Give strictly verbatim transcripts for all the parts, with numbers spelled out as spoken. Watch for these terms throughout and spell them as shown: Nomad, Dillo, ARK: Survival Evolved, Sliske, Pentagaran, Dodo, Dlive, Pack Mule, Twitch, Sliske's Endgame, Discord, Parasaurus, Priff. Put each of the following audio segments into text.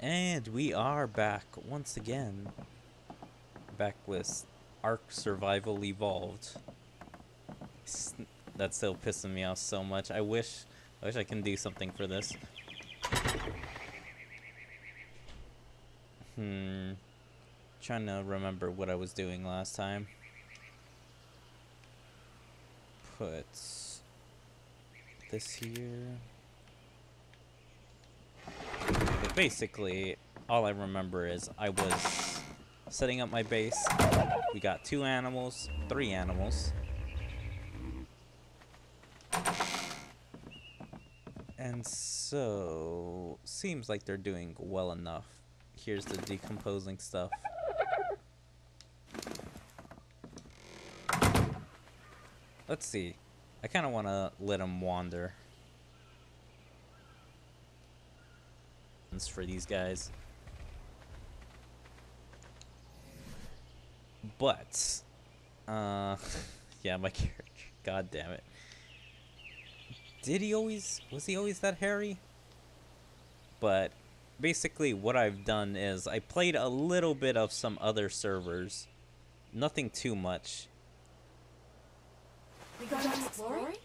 And we are back once again. Back with ARK: Survival Evolved. That's still pissing me off so much. I wish, I wish I can do something for this. Hmm. Trying to remember what I was doing last time. Put this here. But basically, all I remember is I was setting up my base. We got two animals, three animals. And so, seems like they're doing well enough. Here's the decomposing stuff. Let's see. I kind of want to let them wander. For these guys, but uh yeah, my character, god damn it, did he always was he always that hairy? But basically what I've done is I played a little bit of some other servers, nothing too much. We got exploring?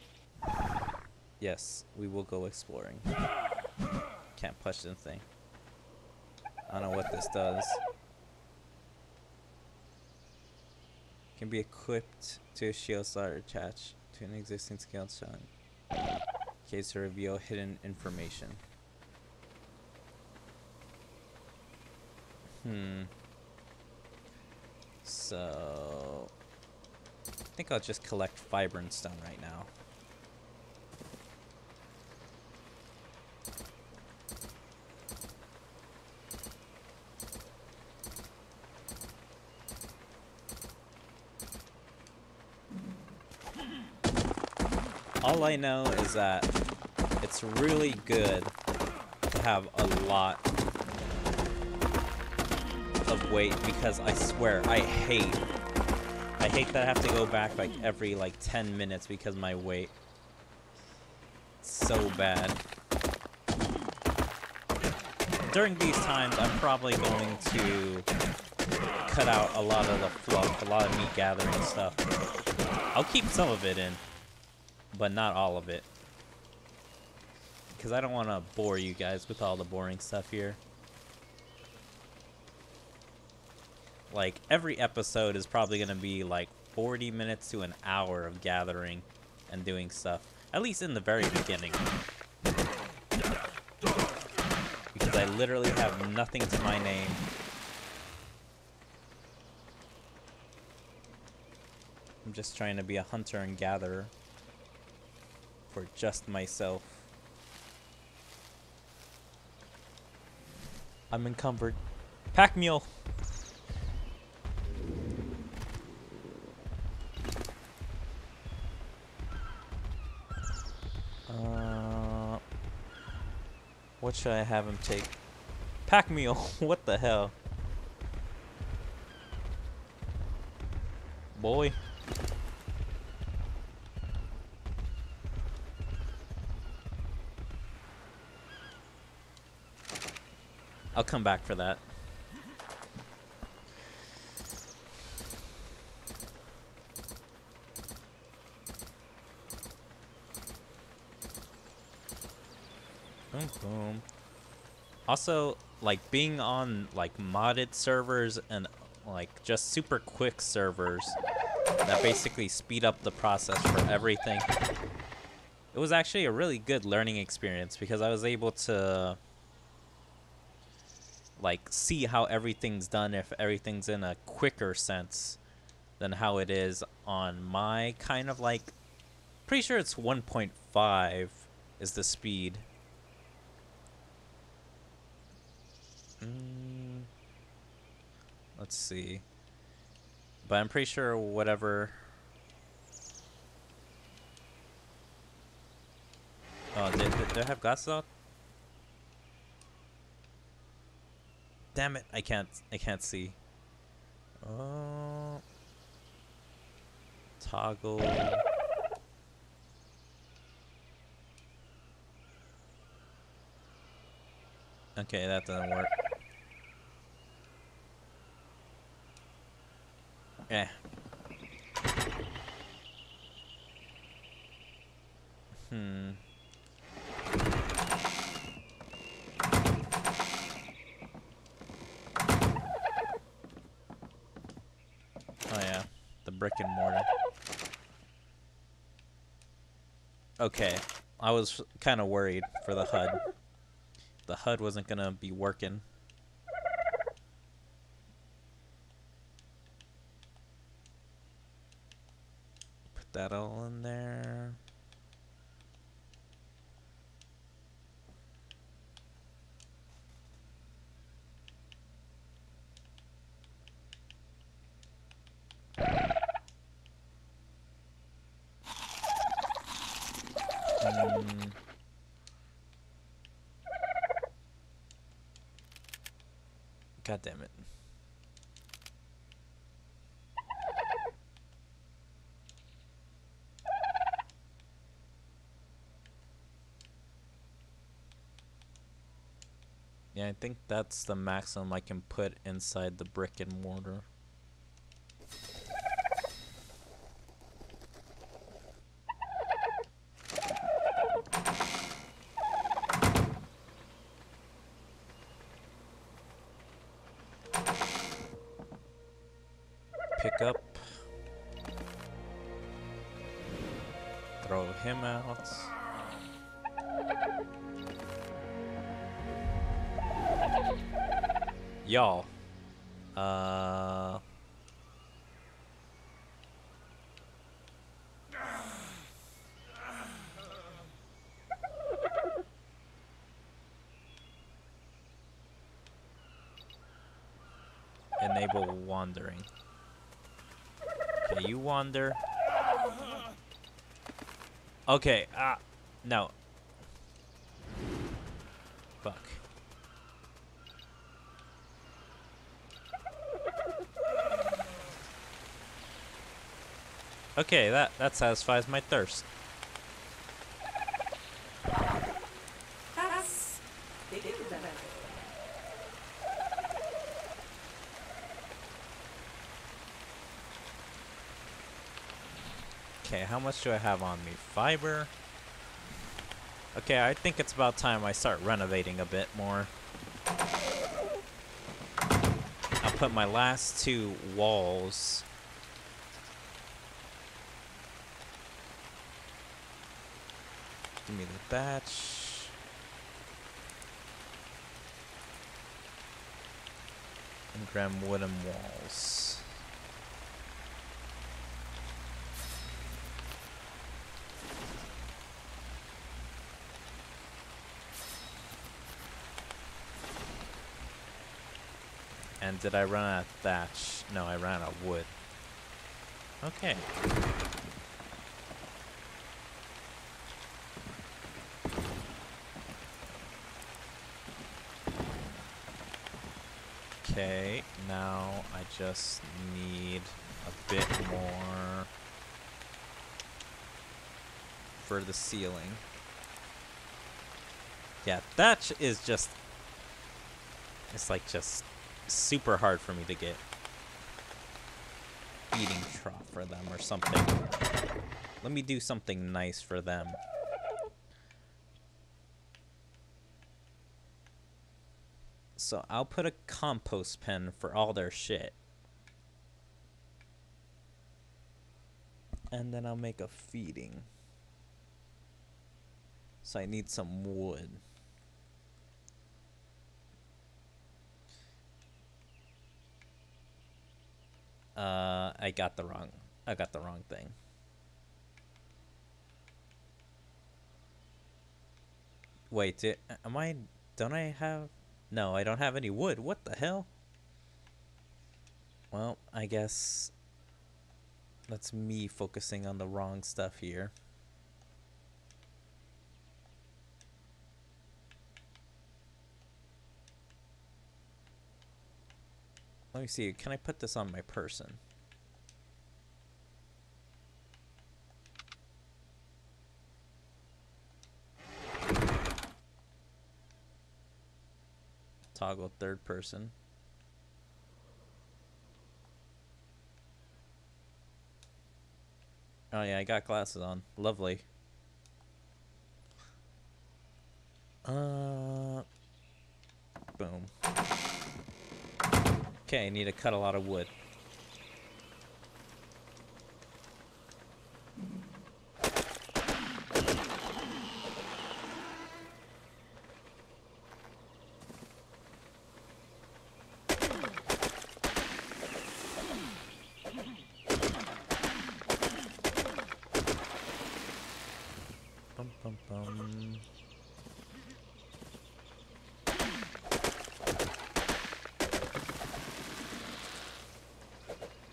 Yes, we will go exploring. Can't push this thing. I don't know what this does. Can be equipped to a shield slot or attached to an existing skill shot. In case to reveal hidden information. Hmm. So I think I'll just collect fiber and stone right now. All I know is that it's really good to have a lot of weight, because I swear I hate I hate that I have to go back like every like ten minutes because my weight is so bad. During these times I'm probably going to cut out a lot of the fluff, a lot of meat gathering stuff. I'll keep some of it in, but not all of it, because I don't want to bore you guys with all the boring stuff here. Like, every episode is probably going to be like forty minutes to an hour of gathering and doing stuff, at least in the very beginning, because I literally have nothing to my name. I'm just trying to be a hunter and gatherer for just myself. I'm encumbered. Pack Mule! Uh, what should I have him take? Pack Mule! What the hell? Boy. I'll come back for that. Boom, boom. Also, like, being on, like, modded servers and, like, just super quick servers that basically speed up the process for everything. It was actually a really good learning experience because I was able to, like, see how everything's done, if everything's in a quicker sense than how it is on my kind of, like, pretty sure it's one point five is the speed. Mm, let's see. But I'm pretty sure whatever. Oh, did, did, did I have glasses on? Damn it! I can't. I can't see. Oh, toggle. Okay, that doesn't work. Yeah. Hmm. Oh yeah, the brick and mortar. Okay, I was kind of worried for the H U D. The H U D wasn't gonna be working. Put that all in there. God damn it. Yeah, I think that's the maximum I can put inside the brick and mortar. Y'all, uh, enable wandering. Okay, you wander. Okay, ah, uh, no. Fuck. Okay, that, that satisfies my thirst. That's okay, how much do I have on me? Fiber? Okay, I think it's about time I start renovating a bit more. I'll put my last two walls... Give me the thatch. And grab wooden walls. And did I run out of thatch? No, I ran out of wood. Okay. Okay, now I just need a bit more for the ceiling. Yeah, that is just, it's like just super hard for me to get eating trough for them or something. Let me do something nice for them. So I'll put a compost pen for all their shit. And then I'll make a feeding. So I need some wood. Uh, I got the wrong, I got the wrong thing. Wait, did, am I, don't I have... No, I don't have any wood. What the hell? Well, I guess that's me focusing on the wrong stuff here. Let me see. Can I put this on my person? Toggle third person. Oh yeah, I got glasses on. Lovely. Uh, boom. Okay, I need to cut a lot of wood.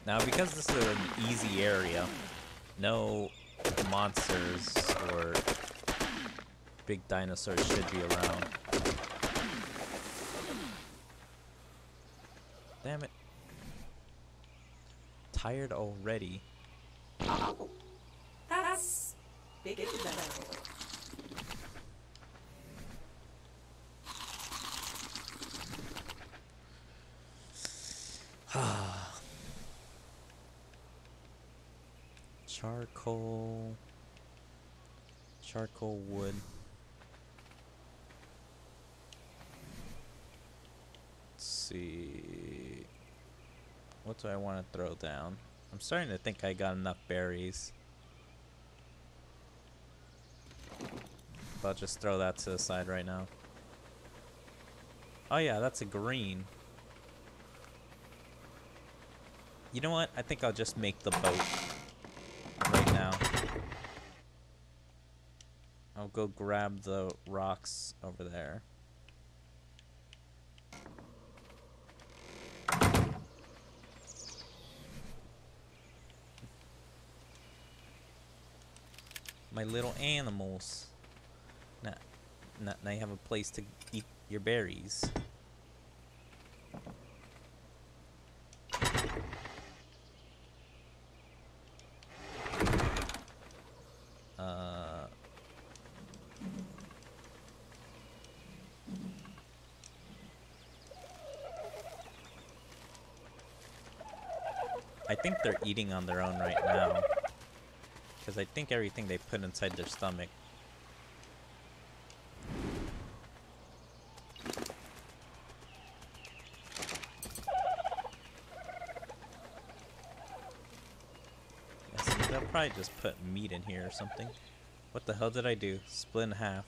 Now, because this is an easy area, no monsters or big dinosaurs should be around. Damn it. Tired already. That's big issue. Charcoal, charcoal wood. Let's see. What do I want to throw down? I'm starting to think I got enough berries. But I'll just throw that to the side right now. Oh yeah, that's a green. You know what? I think I'll just make the boat. I'll go grab the rocks over there. My little animals. Now, now you have a place to eat your berries. I think they're eating on their own right now, because I think everything they put inside their stomach. Yeah, so they'll probably just put meat in here or something. What the hell did I do? Split in half.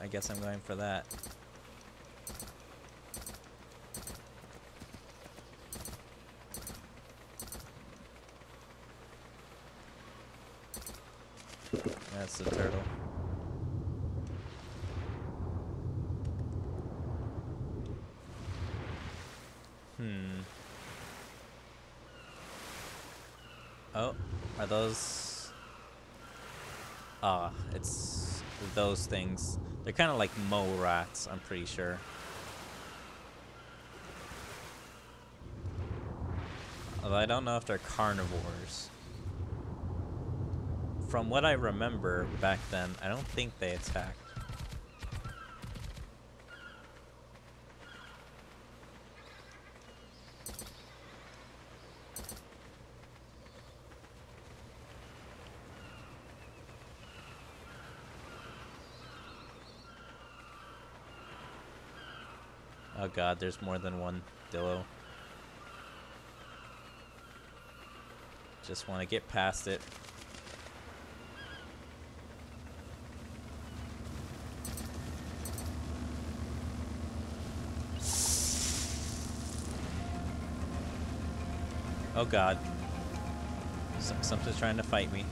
I guess I'm going for that. That's the turtle. Hmm. Oh, are those... Ah, it's those things. They're kind of like mole rats, I'm pretty sure. Although I don't know if they're carnivores. From what I remember back then, I don't think they attacked. Oh god, there's more than one Dillo. Just want to get past it. Oh god. S- something's trying to fight me.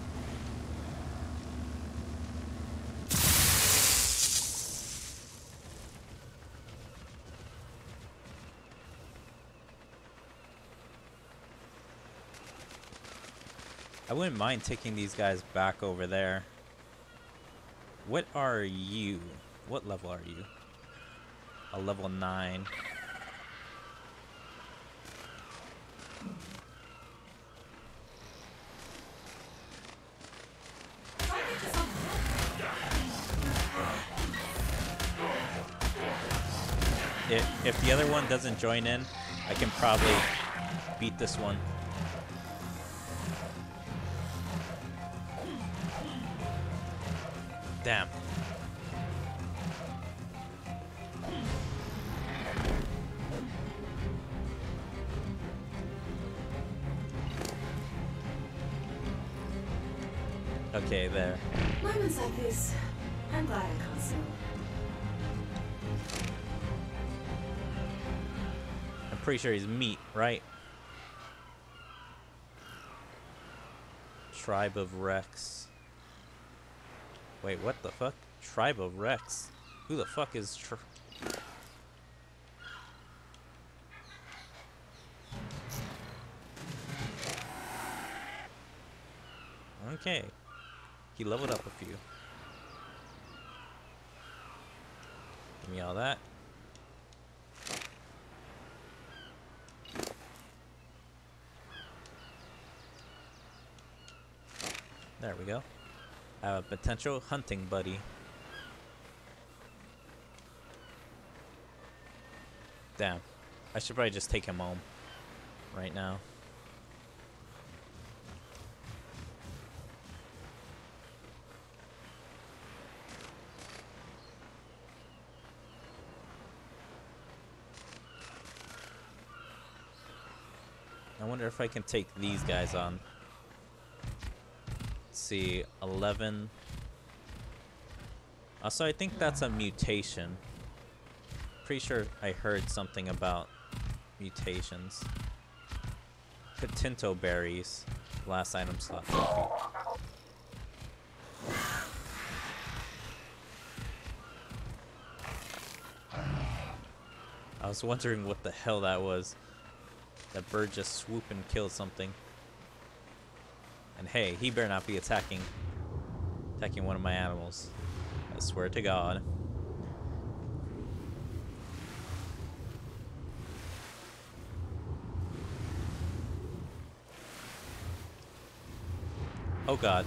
I wouldn't mind taking these guys back over there. What are you? What level are you? A level nine. if, if the other one doesn't join in, I can probably beat this one. Damn. Okay, there. Moments like this, I'm glad I can't sing. I'm pretty sure he's meat, right? Tribe of Rex. Wait, what the fuck? Tribe of Rex? Who the fuck is tri- Okay. He leveled up a few. Give me all that. There we go. I have a potential hunting buddy. Damn. I should probably just take him home right now. I wonder if I can take these guys on. Let's see, eleven. Also, I think that's a mutation. Pretty sure I heard something about mutations. Potinto berries. Last item slot. I was wondering what the hell that was. That bird just swooped and killed something. And hey, he better not be attacking attacking one of my animals. I swear to God. Oh God.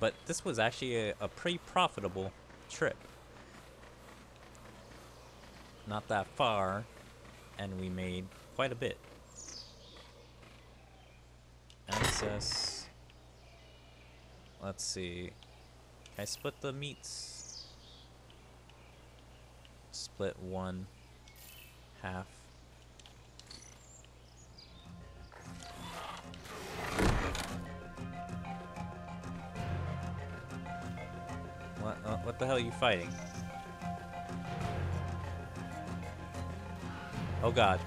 But this was actually a, a pretty profitable trip. Not that far, and we made quite a bit. Access. Let's see. Can I split the meats? Split one half. What the hell are you fighting? Oh God.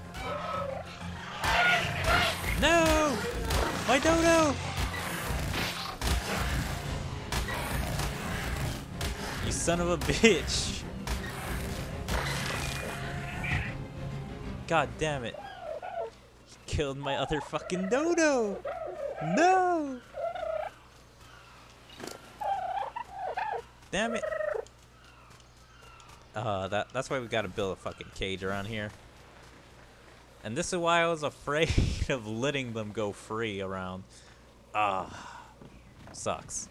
No! My Dodo! You son of a bitch! God damn it. He killed my other fucking Dodo! No! Damn it! Uh, that, that's why we gotta build a fucking cage around here. And this is why I was afraid of letting them go free around. Ah, uh, sucks.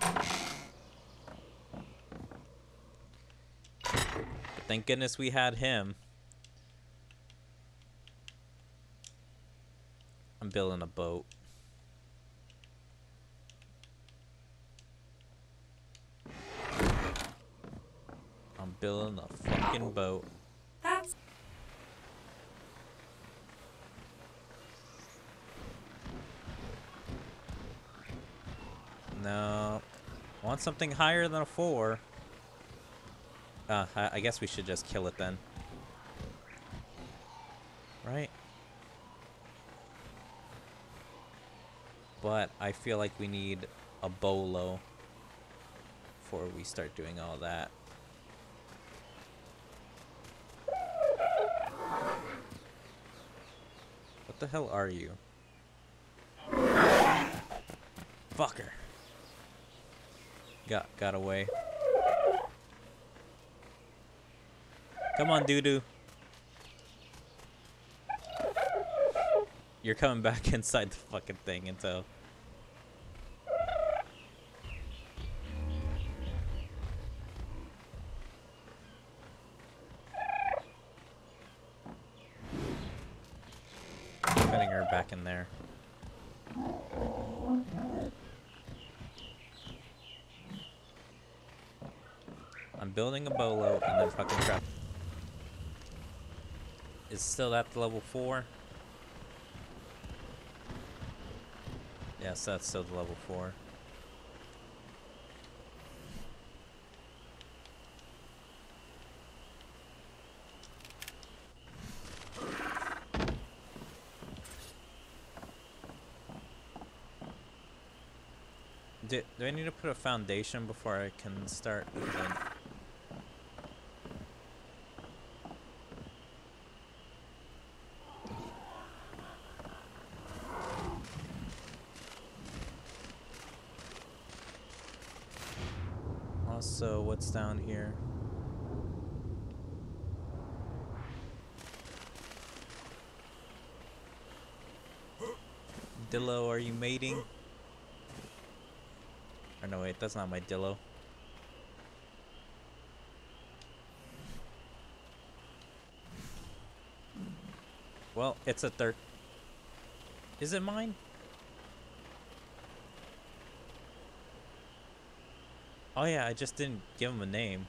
But thank goodness we had him. I'm building a boat. Building a fucking boat. That's no. I want something higher than a four. Uh, I, I guess we should just kill it then. Right? But I feel like we need a bolo before we start doing all that. What the hell are you? Fucker. Got got away. Come on, Doodoo. You're coming back inside the fucking thing until back in there. I'm building a bolo and then fucking crap. It's still at the level four. Yes, that's still the level four. Do, do I need to put a foundation before I can start building? Also, what's down here? Dillo, are you mating? Or no, wait, that's not my Dillo. Well, it's a third. Is it mine? Oh yeah, I just didn't give him a name.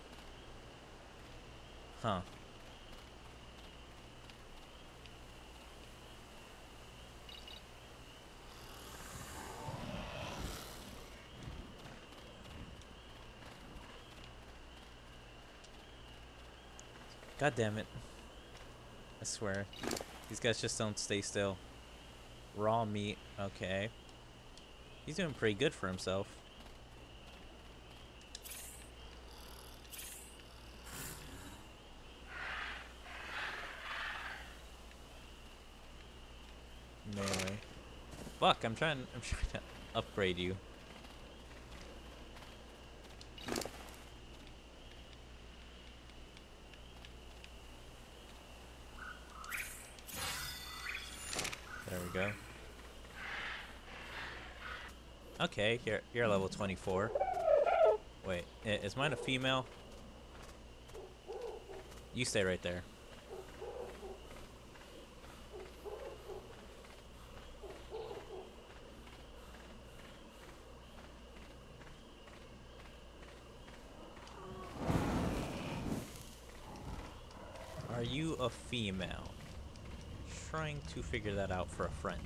Huh. God damn it. I swear. These guys just don't stay still. Raw meat. Okay. He's doing pretty good for himself. No way. Fuck, I'm trying I'm trying to upgrade you. Okay, you're, you're level twenty-four. Wait, is mine a female? You stay right there. Are you a female? I'm trying to figure that out for a friend.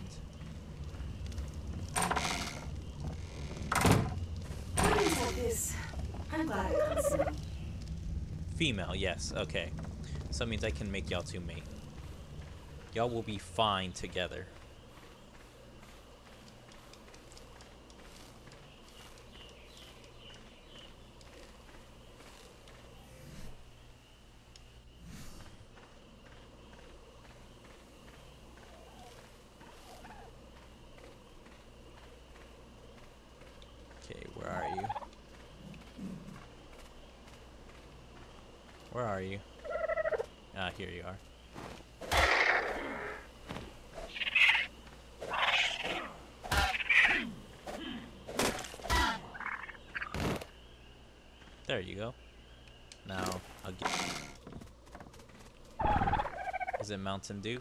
I'm glad I got some. Female, yes, okay. So that means I can make y'all two mate. Y'all will be fine together. There you go. Now, I'll get. Is it Mountain Dew?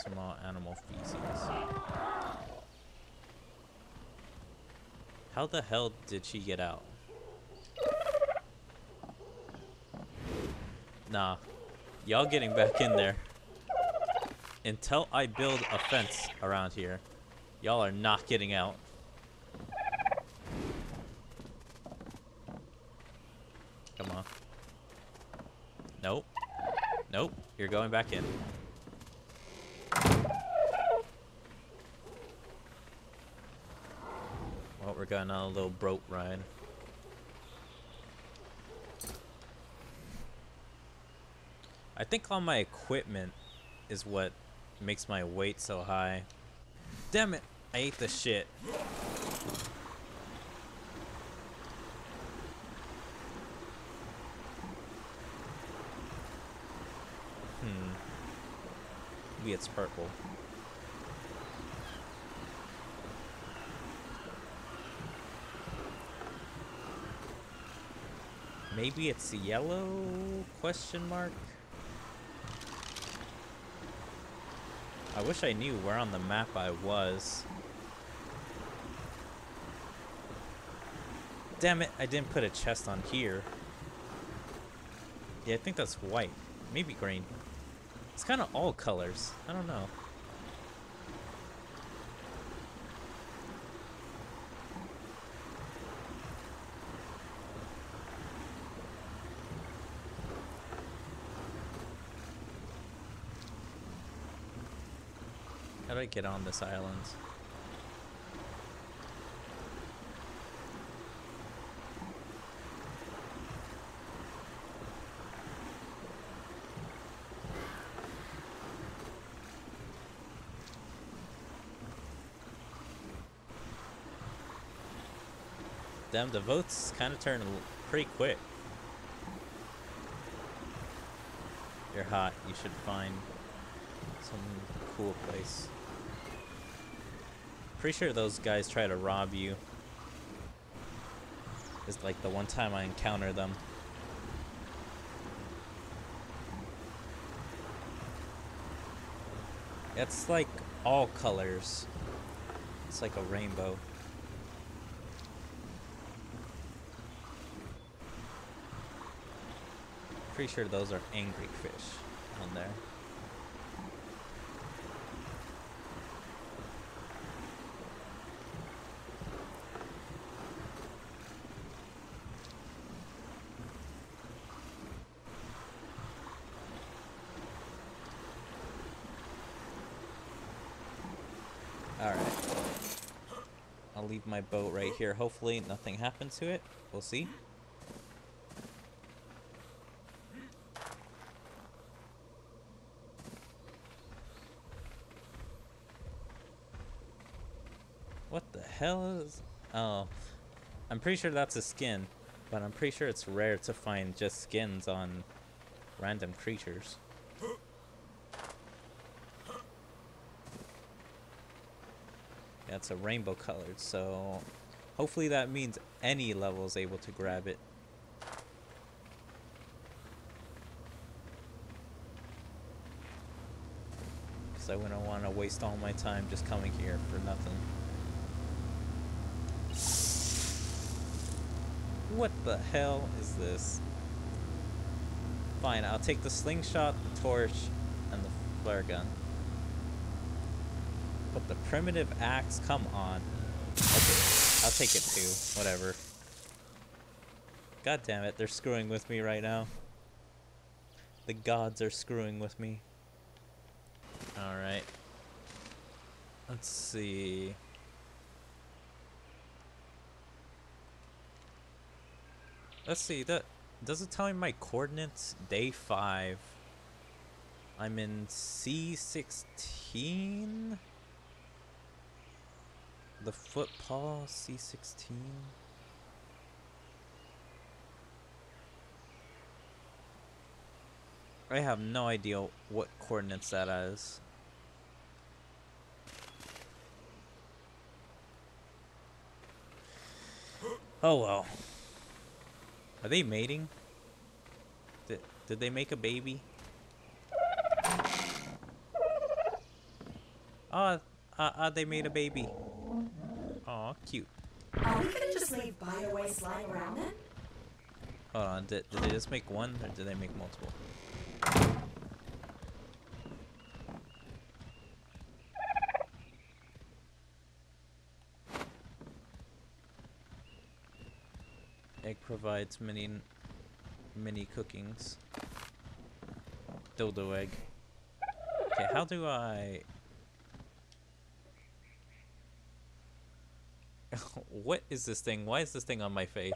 Small animal feces. How the hell did she get out? Nah. Y'all getting back in there. Until I build a fence around here, y'all are not getting out. Come on. Nope. Nope. You're going back in. Well, we're going on a little boat ride. I think all my equipment is what makes my weight so high. Damn it! I ate the shit. Hmm. Maybe it's purple. Maybe it's yellow? Question mark? I wish I knew where on the map I was. Damn it, I didn't put a chest on here. Yeah, I think that's white. Maybe green. It's kind of all colors. I don't know. How do I get on this island? Damn, the votes kind of turn pretty quick. You're hot. You should find some cool place. Pretty sure those guys try to rob you. It's like the one time I encounter them. It's like all colors. It's like a rainbow. Pretty sure those are angry fish on there. Alright. I'll leave my boat right here. Hopefully nothing happens to it. We'll see. Hell is... Oh, I'm pretty sure that's a skin, but I'm pretty sure it's rare to find just skins on random creatures. Yeah, it's a rainbow colored, so hopefully that means any level is able to grab it. Because I wouldn't want to waste all my time just coming here for nothing. What the hell is this? Fine, I'll take the slingshot, the torch, and the flare gun. But the primitive axe, come on. Okay, I'll take it too, whatever. God damn it, they're screwing with me right now. The gods are screwing with me. Alright. Let's see. Let's see, that does it tell me my coordinates? Day five. I'm in C sixteen? The football, C sixteen? I have no idea what coordinates that is. Oh well. Are they mating? Did, did they make a baby? Oh, uh, uh, they made a baby. Aw, cute. Uh, you can just leave biowaste lying around then? Hold on, did, did they just make one or did they make multiple? Provides many, many cookings. Dildo egg. Okay, how do I... What is this thing? Why is this thing on my face?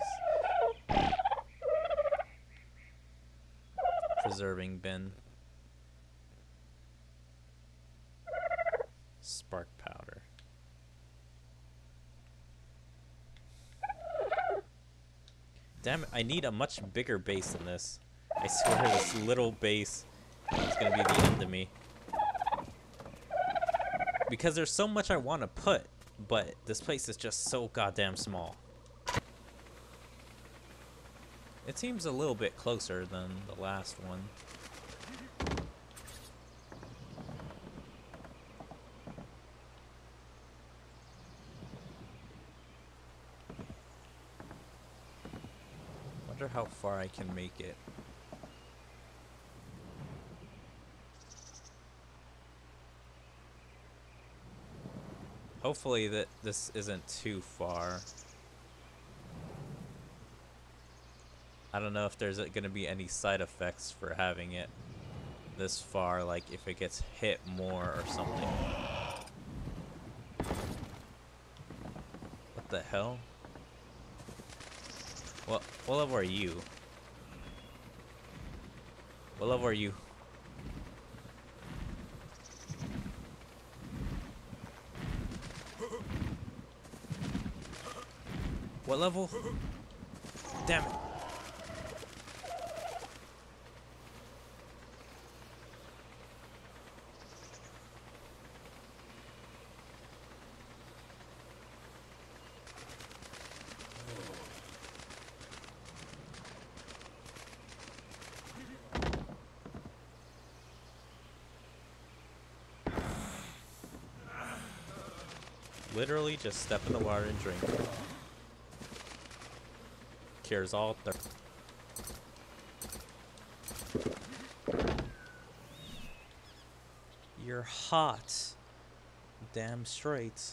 Preserving bin. Spark powder. Damn it, I need a much bigger base than this. I swear this little base is gonna be the end of me. Because there's so much I want to put, but this place is just so goddamn small. It seems a little bit closer than the last one. Wonder how far I can make it. Hopefully that this isn't too far. I don't know if there's going to be any side effects for having it this far, like if it gets hit more or something. What the hell? What, what level are you? What level are you? What level? Damn it. Literally just step in the water and drink. Cures all thirst. You're hot. Damn straight.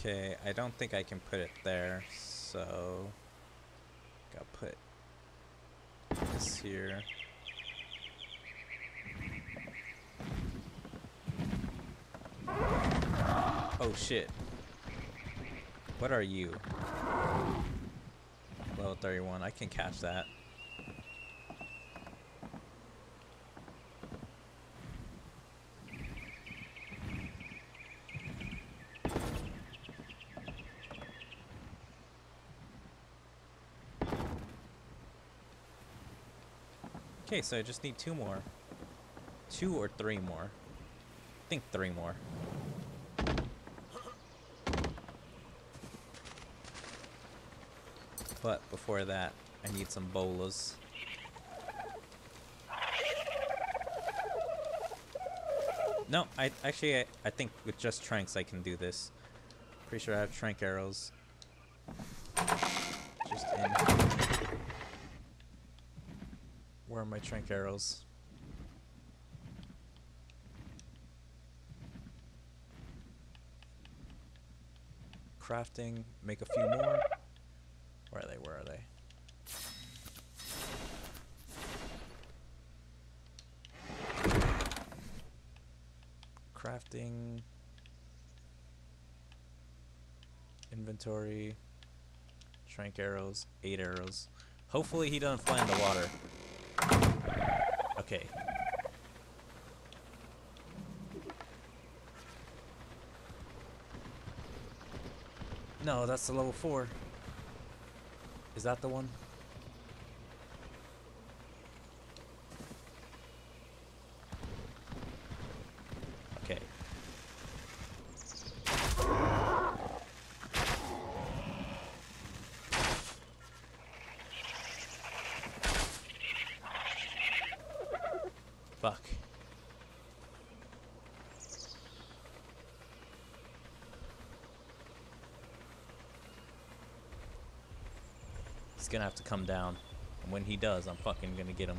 Okay, I don't think I can put it there, so gotta put this here. Oh shit. What are you? Level thirty-one, I can catch that. Okay, so I just need two more. Two or three more. I think three more. But before that, I need some bolas. No, I actually, I, I think with just tranks I can do this. Pretty sure I have trank arrows. Just in. Where are my trank arrows? Crafting, make a few more. Where are they? Where are they? Crafting, inventory, trank arrows, eight arrows. Hopefully he doesn't fly in the water. Okay. No, that's the level four. Is that the one? Okay. Fuck. He's gonna have to come down. And when he does, I'm fucking gonna get him.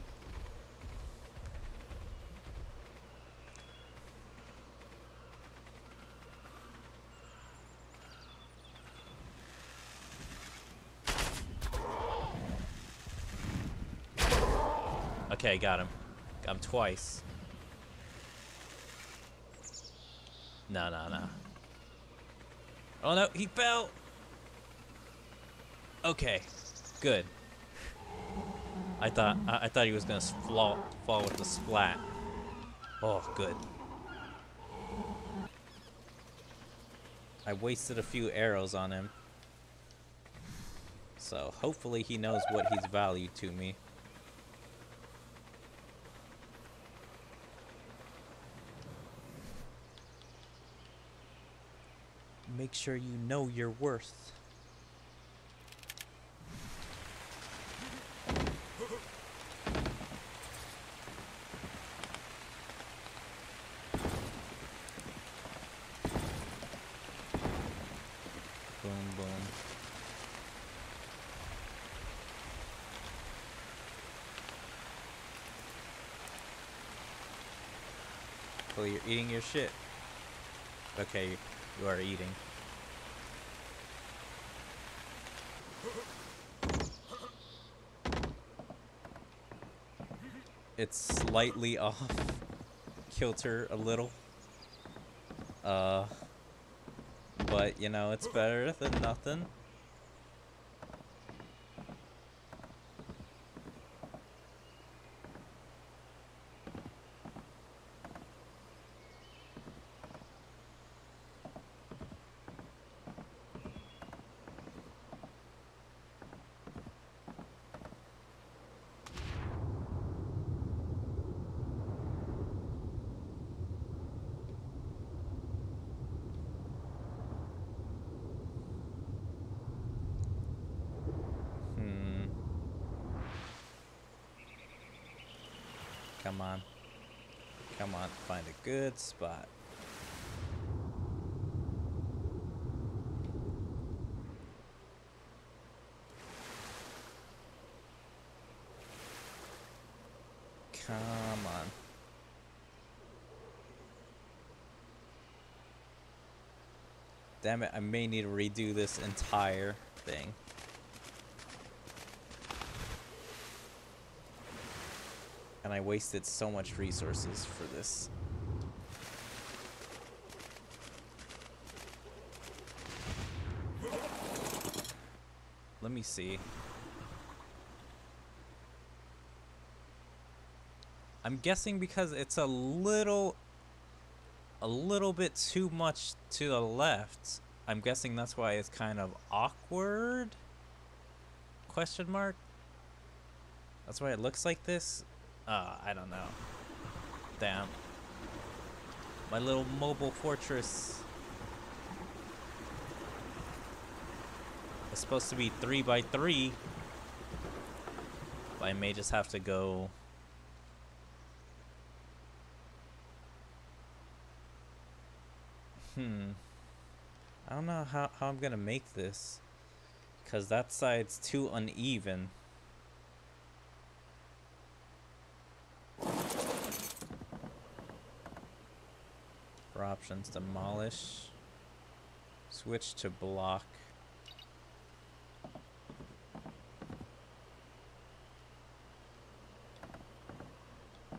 Okay, got him. Got him twice. No, no, no. Oh no, he fell! Okay, good. I thought I, I thought he was gonna fall fall with a splat. Oh, good. I wasted a few arrows on him. So hopefully he knows what he's valued to me. Make sure you know your worth. Boom, boom. Well, you're eating your shit. Okay, you are eating. It's slightly off kilter a little, uh, but you know, it's better than nothing. Come on. Come on, find a good spot. Come on. Damn it, I may need to redo this entire thing. And I wasted so much resources for this. Let me see. I'm guessing because it's a little, a little bit too much to the left. I'm guessing that's why it's kind of awkward? Question mark? That's why it looks like this? Uh, I don't know. Damn. My little mobile fortress. It's supposed to be three by three. I may just have to go... Hmm. I don't know how, how I'm gonna make this. 'Cause that side's too uneven. Options: demolish, switch to block.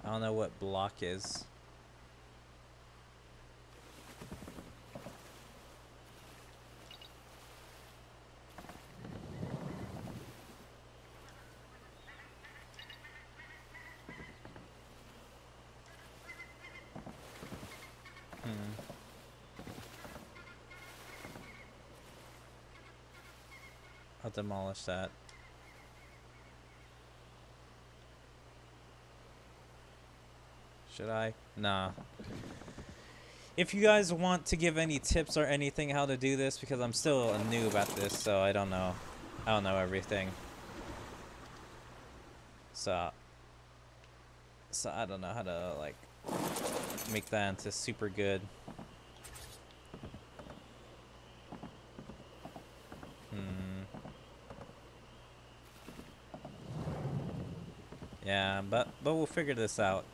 I don't know what block is. I'll demolish that. Should I? Nah. If you guys want to give any tips or anything how to do this, because I'm still a noob at this, so I don't know. I don't know everything. So, so I don't know how to like make that into super good. Yeah, but, but we'll figure this out.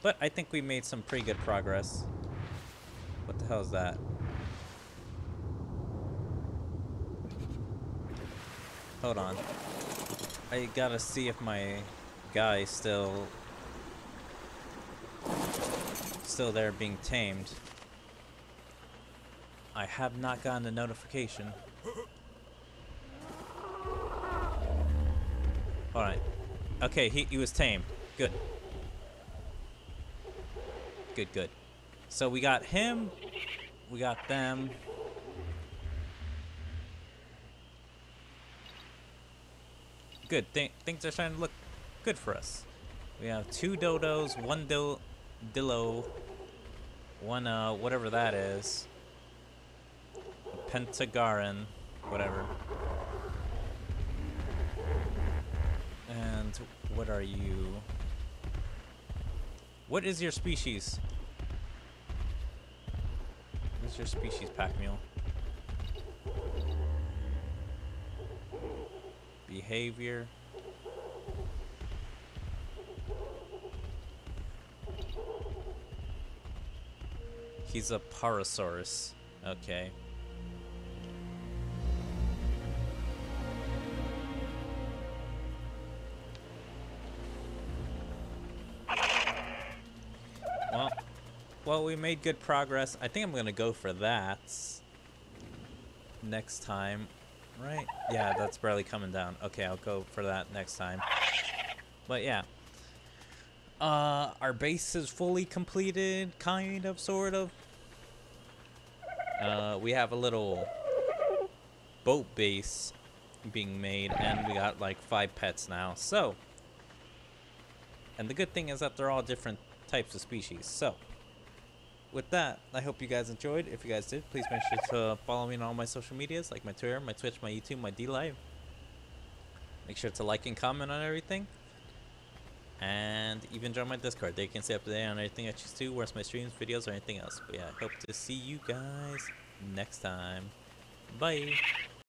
But I think we made some pretty good progress. What the hell is that? Hold on. I gotta see if my guy's still... still there being tamed. I have not gotten a notification. Alright. Okay, he, he was tamed. Good. Good, good. So we got him. We got them. Good. Th things are starting to look good for us. We have two dodos, one do Dillo, one uh whatever that is, a Pentagaran, whatever. And what are you? What is your species? What's your species, Pack Mule? Behavior. He's a Parasaurus. Okay. Well, well, we made good progress. I think I'm gonna go for that next time. Right? Yeah, that's barely coming down. Okay, I'll go for that next time. But yeah. Uh, our base is fully completed, kind of, sort of. Uh, we have a little boat base being made, and we got like five pets now. So, and the good thing is that they're all different types of species. So, with that, I hope you guys enjoyed. If you guys did, please make sure to follow me on all my social medias, like my Twitter, my Twitch, my YouTube, my Dlive. Make sure to like and comment on everything. And even join my Discord. There you can stay up to date on anything I choose to, where's my streams, videos, or anything else. But yeah, I hope to see you guys next time. Bye!